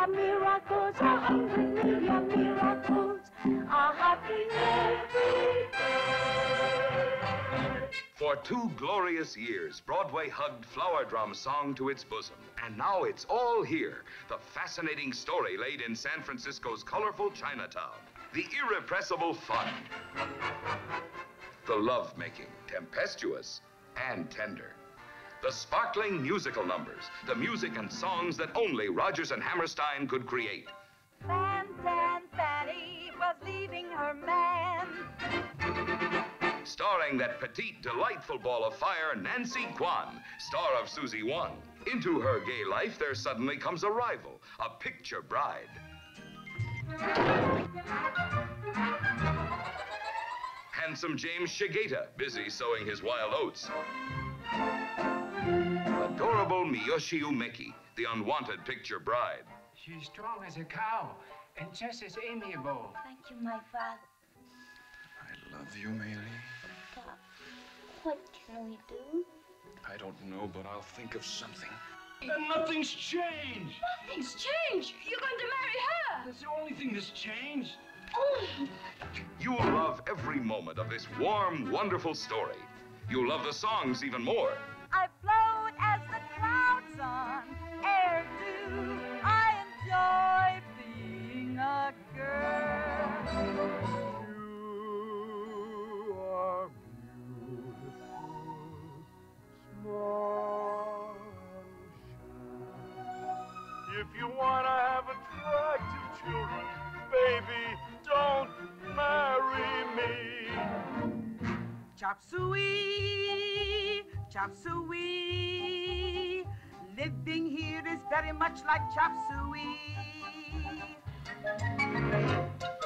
your miracles, oh, even with your miracles are happening every day. For 2 glorious years, Broadway hugged Flower Drum Song to its bosom. And now it's all here, the fascinating story laid in San Francisco's colorful Chinatown. The irrepressible fun. The love-making, tempestuous and tender. The sparkling musical numbers, the music and songs that only Rodgers and Hammerstein could create. Fan Tan Fannie was leaving her man. Starring that petite, delightful ball of fire, Nancy Kwan, star of Susie Wong. Into her gay life, there suddenly comes a rival, a picture bride. Handsome James Shigeta, busy sowing his wild oats. Adorable Miyoshi Umeki, the unwanted picture bride. She's strong as a cow and just as amiable. Thank you, my father. I love you, Maylee. Pop, what can we do? I don't know, but I'll think of something. And nothing's changed. Nothing's changed? You're going to marry her? That's the only thing that's changed. Oh. You will love every moment of this warm, wonderful story. You'll love the songs even more. I float as the clouds on air do. I enjoy being a girl. You are beautiful, small child. If you want to have attractive children, baby, don't marry me. Chop suey, chop suey. Living here is very much like chop suey.